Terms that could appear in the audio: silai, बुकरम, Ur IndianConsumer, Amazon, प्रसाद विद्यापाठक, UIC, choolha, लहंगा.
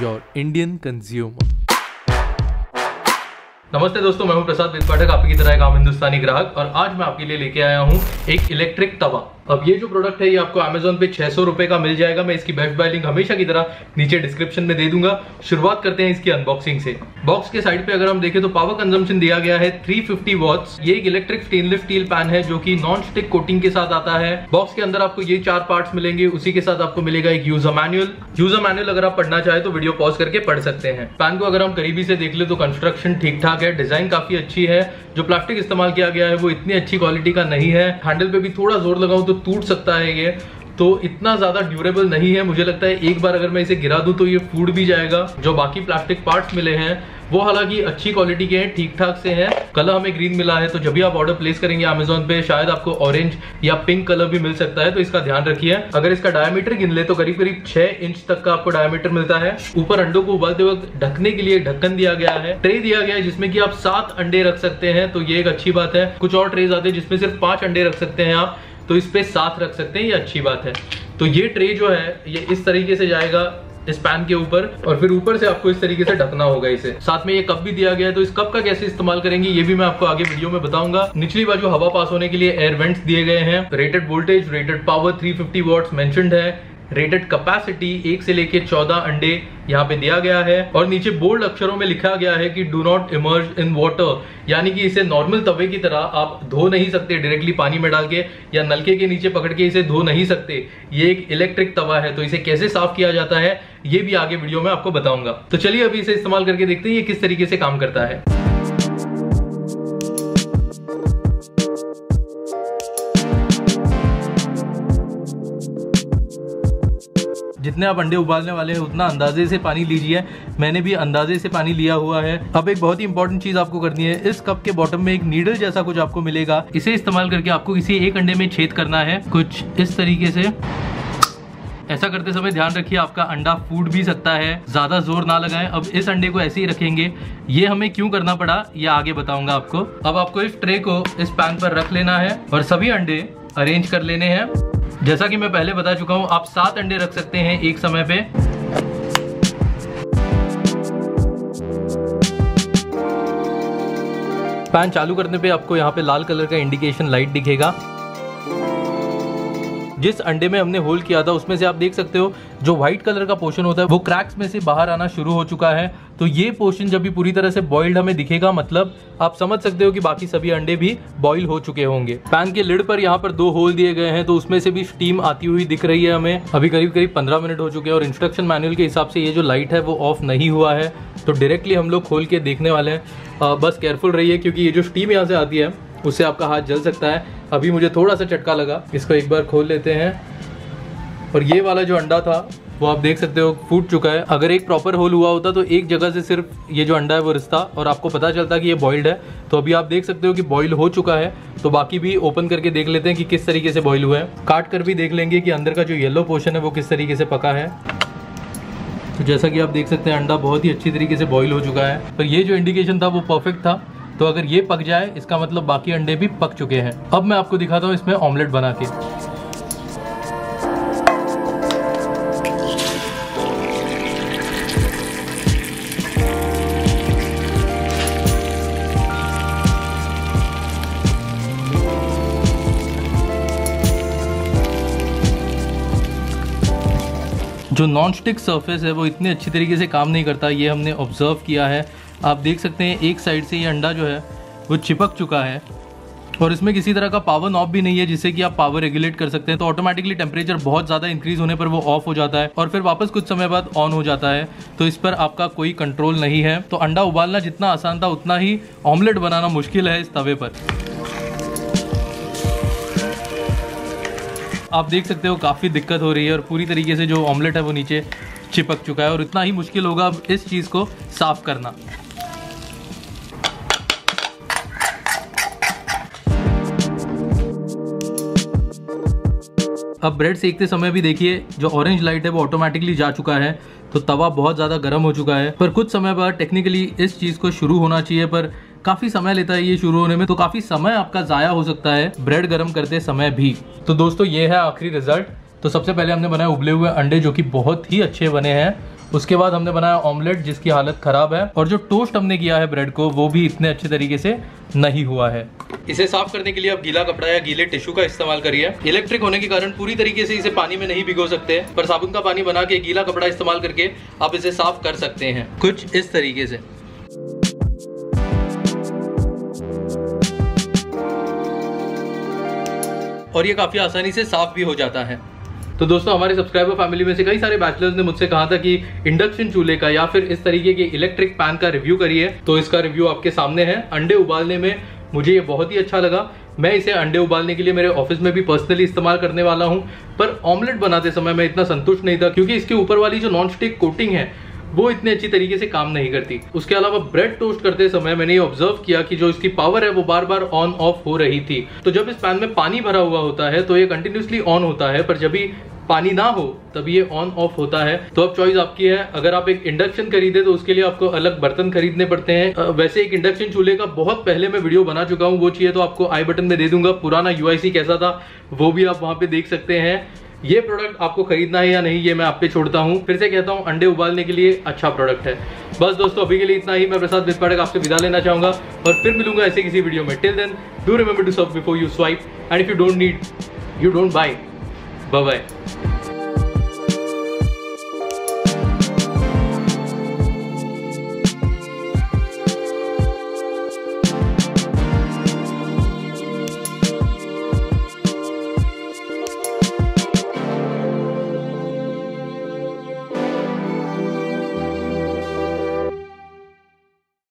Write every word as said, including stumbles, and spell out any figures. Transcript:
your Indian consumer. नमस्ते दोस्तों, मैं हूं प्रसाद विद्यापाठक, आपकी की तरह एक आम हिंदुस्तानी ग्राहक, और आज मैं आपके लिए लेके आया हूं एक इलेक्ट्रिक तवा। अब ये जो प्रोडक्ट है ये आपको Amazon पे छह सौ रुपए का मिल जाएगा। मैं इसकी बेस्ट बाय लिंक हमेशा की तरह नीचे डिस्क्रिप्शन में दे दूंगा। शुरुआत करते हैं इसकी अनबॉक्सिंग से। बॉक्स के साइड पे अगर हम देखें तो पावर कंजम्पशन दिया गया है तीन सौ पचास वॉट्स। ये एक इलेक्ट्रिक स्टेनलेस स्टील पैन है जो कि नॉन स्टिक कोटिंग के साथ आता है। बॉक्स के अंदर आपको ये चार पार्ट्स मिलेंगे, उसी के साथ आपको मिलेगा एक यूजर मैनुअल। यूजर मैनुअल अगर आप पढ़ना चाहे तो वीडियो पॉज करके पढ़ सकते हैं। पैन को अगर हम करीबी से देख ले तो कंस्ट्रक्शन ठीक ठाक है, डिजाइन काफी अच्छी है। जो प्लास्टिक इस्तेमाल किया गया है वो इतनी अच्छी क्वालिटी का नहीं है। हैंडल पे भी थोड़ा जोर लगाऊं तो टूट सकता है, ये तो इतना ज्यादा ड्यूरेबल नहीं है। मुझे लगता है एक बार अगर मैं इसे गिरा दूं तो ये फूट भी जाएगा। जो बाकी प्लास्टिक पार्ट्स मिले हैं वो हालांकि अच्छी क्वालिटी के हैं, ठीक ठाक से हैं। कलर हमें ग्रीन मिला है, तो जब भी आप ऑर्डर प्लेस करेंगे अमेज़न पे शायद आपको ऑरेंज या पिंक कलर भी मिल सकता है, तो इसका ध्यान रखिए। अगर इसका डायमीटर गिन ले तो करीब करीब छह इंच तक का आपको डायमीटर मिलता है। ऊपर अंडों को उबालते वक्त ढकने के लिए ढक्कन दिया गया है। ट्रे दिया गया है जिसमें की आप सात अंडे रख सकते हैं, तो ये एक अच्छी बात है। कुछ और ट्रेज आते हैं जिसमें सिर्फ पांच अंडे रख सकते हैं आप, तो इस पे साथ रख सकते हैं, ये अच्छी बात है। तो ये ट्रे जो है ये इस तरीके से जाएगा इस पैन के ऊपर, और फिर ऊपर से आपको इस तरीके से ढकना होगा इसे। साथ में ये कप भी दिया गया है, तो इस कप का कैसे इस्तेमाल करेंगे ये भी मैं आपको आगे वीडियो में बताऊंगा। निचली बाजू हवा पास होने के लिए एयर वेंट्स दिए गए हैं। रेटेड वोल्टेज, रेटेड पावर तीन सौ पचास वॉट्स मेंशन्ड है। रेटेड कैपेसिटी एक से लेके चौदह अंडे यहाँ पे दिया गया है, और नीचे बोल्ड अक्षरों में लिखा गया है कि do not emerge in water, यानी कि इसे नॉर्मल तवे की तरह आप धो नहीं सकते, डायरेक्टली पानी में डाल के या नलके के नीचे पकड़ के इसे धो नहीं सकते। ये एक इलेक्ट्रिक तवा है, तो इसे कैसे साफ किया जाता है ये भी आगे वीडियो में आपको बताऊंगा। तो चलिए अभी इसे इस्तेमाल करके देखते हैं ये किस तरीके से काम करता है। जितने आप अंडे उबालने वाले हैं उतना अंदाजे से पानी लीजिए। मैंने भी अंदाजे से पानी लिया हुआ है। अब एक बहुत ही इंपॉर्टेंट चीज आपको करनी है, इस कप के बॉटम में एक नीडल जैसा कुछ आपको मिलेगा, इसे इस्तेमाल करके आपको किसी एक अंडे में छेद करना है, कुछ इस तरीके से। ऐसा करते समय ध्यान रखिए आपका अंडा फूट भी सकता है, ज्यादा जोर ना लगाएं। अब इस अंडे को ऐसे ही रखेंगे, ये हमें क्यों करना पड़ा ये आगे बताऊंगा आपको। अब आपको इस ट्रे को इस पैन पर रख लेना है और सभी अंडे अरेंज कर लेने हैं। जैसा कि मैं पहले बता चुका हूं आप सात अंडे रख सकते हैं एक समय पे। पैन चालू करने पे आपको यहां पे लाल कलर का इंडिकेशन लाइट दिखेगा। जिस अंडे में हमने होल किया था उसमें से आप देख सकते हो जो व्हाइट कलर का पोर्शन होता है वो क्रैक्स में से बाहर आना शुरू हो चुका है। तो ये पोर्शन जब भी पूरी तरह से बॉइल्ड हमें दिखेगा, मतलब आप समझ सकते हो कि बाकी सभी अंडे भी बॉइल हो चुके होंगे। पैन के लिड पर यहाँ पर दो होल दिए गए हैं, तो उसमें से भी स्टीम आती हुई दिख रही है हमें। अभी करीब करीब पंद्रह मिनट हो चुके हैं, और इंस्ट्रक्शन मैनुअल के हिसाब से ये जो लाइट है वो ऑफ नहीं हुआ है, तो डायरेक्टली हम लोग खोल के देखने वाले हैं। बस केयरफुल रहिए क्योंकि ये जो स्टीम यहाँ से आती है उससे आपका हाथ जल सकता है। अभी मुझे थोड़ा सा चटका लगा। इसको एक बार खोल लेते हैं, और ये वाला जो अंडा था वो आप देख सकते हो फूट चुका है। अगर एक प्रॉपर होल हुआ होता तो एक जगह से सिर्फ ये जो अंडा है वो रिश्ता और आपको पता चलता कि ये बॉइल्ड है। तो अभी आप देख सकते हो कि बॉइल्ड हो चुका है। तो बाकी भी ओपन करके देख लेते हैं कि किस तरीके से बॉइल हुआ है। काट कर भी देख लेंगे कि अंदर का जो येलो पोर्शन है वो किस तरीके से पका है। तो जैसा कि आप देख सकते हैं अंडा बहुत ही अच्छी तरीके से बॉइल हो चुका है, पर ये जो इंडिकेशन था वो परफेक्ट था। तो अगर ये पक जाए इसका मतलब बाकी अंडे भी पक चुके हैं। अब मैं आपको दिखाता हूँ इसमें ऑमलेट बना के। जो नॉन स्टिक सर्फेस है वो इतने अच्छी तरीके से काम नहीं करता, ये हमने ऑब्जर्व किया है। आप देख सकते हैं एक साइड से ये अंडा जो है वो चिपक चुका है, और इसमें किसी तरह का पावर नॉब भी नहीं है जिससे कि आप पावर रेगुलेट कर सकते हैं। तो ऑटोमेटिकली टेम्परेचर बहुत ज़्यादा इंक्रीज होने पर वो ऑफ हो जाता है, और फिर वापस कुछ समय बाद ऑन हो जाता है। तो इस पर आपका कोई कंट्रोल नहीं है। तो अंडा उबालना जितना आसान था उतना ही ऑमलेट बनाना मुश्किल है इस तवे पर। आप देख सकते हो काफ़ी दिक्कत हो रही है, और पूरी तरीके से जो ऑमलेट है वो नीचे चिपक चुका है, और इतना ही मुश्किल होगा अब इस चीज़ को साफ करना। अब ब्रेड सेकते समय भी देखिए जो ऑरेंज लाइट है वो ऑटोमेटिकली जा चुका है, तो तवा बहुत ज़्यादा गर्म हो चुका है। पर कुछ समय बाद टेक्निकली इस चीज़ को शुरू होना चाहिए, पर काफ़ी समय लेता है ये शुरू होने में, तो काफ़ी समय आपका ज़ाया हो सकता है ब्रेड गर्म करते समय भी। तो दोस्तों ये है आखिरी रिजल्ट। तो सबसे पहले हमने बनाए उबले हुए अंडे जो कि बहुत ही अच्छे बने हैं, उसके बाद हमने बनाया ऑमलेट जिसकी हालत खराब है, और जो टोस्ट हमने किया है ब्रेड को वो भी इतने अच्छे तरीके से नहीं हुआ है। इसे साफ करने के लिए आप गीला कपड़ा या गीले टिश्यू का इस्तेमाल करिए। इलेक्ट्रिक होने के कारण पूरी तरीके से इसे पानी में नहीं भिगो सकते, पर साबुन का पानी बना के गीला कपड़ा इस्तेमाल करके आप इसे साफ कर सकते हैं कुछ इस तरीके से। और ये काफी आसानी से साफ भी हो जाता है। तो दोस्तों, हमारे सब्सक्राइबर फैमिली में से कई सारे बैचलर्स ने मुझसे कहा था कि इंडक्शन चूल्हे का या फिर इस तरीके के इलेक्ट्रिक पैन का रिव्यू करिए, तो इसका रिव्यू आपके सामने है। अंडे उबालने में मुझे ये बहुत ही अच्छा लगा। मैं इसे अंडे उबालने के लिए मेरे ऑफिस में भी पर्सनली इस्तेमाल करने वाला हूँ, पर ऑमलेट बनाते समय मैं इतना संतुष्ट नहीं था क्योंकि इसके ऊपर वाली जो नॉन स्टिक कोटिंग है वो इतने अच्छी तरीके से काम नहीं करती। उसके अलावा ब्रेड टोस्ट करते समय मैंने ये ऑब्जर्व किया कि जो इसकी पावर है वो बार बार ऑन ऑफ हो रही थी। तो जब इस पैन में पानी भरा हुआ होता है तो ये कंटिन्यूसली ऑन होता है, पर जब भी पानी ना हो तभी ये ऑन ऑफ होता है। तो अब चॉइस आपकी है। अगर आप एक इंडक्शन खरीदे तो उसके लिए आपको अलग बर्तन खरीदने पड़ते हैं। वैसे एक इंडक्शन चूल्हे का बहुत पहले मैं वीडियो बना चुका हूँ, वो चाहिए तो आपको आई बटन में दे दूंगा। पुराना यूआईसी कैसा था वो भी आप वहाँ पे देख सकते हैं। ये प्रोडक्ट आपको खरीदना है या नहीं ये मैं आप पे छोड़ता हूँ। फिर से कहता हूँ, अंडे उबालने के लिए अच्छा प्रोडक्ट है। बस दोस्तों, अभी के लिए इतना ही। मैं प्रसाद विद्यापाठक आपसे विदा लेना चाहूँगा और फिर मिलूंगा ऐसे किसी वीडियो में। Till then, do remember to serve before you swipe, and if you don't need, you don't buy. Bye bye.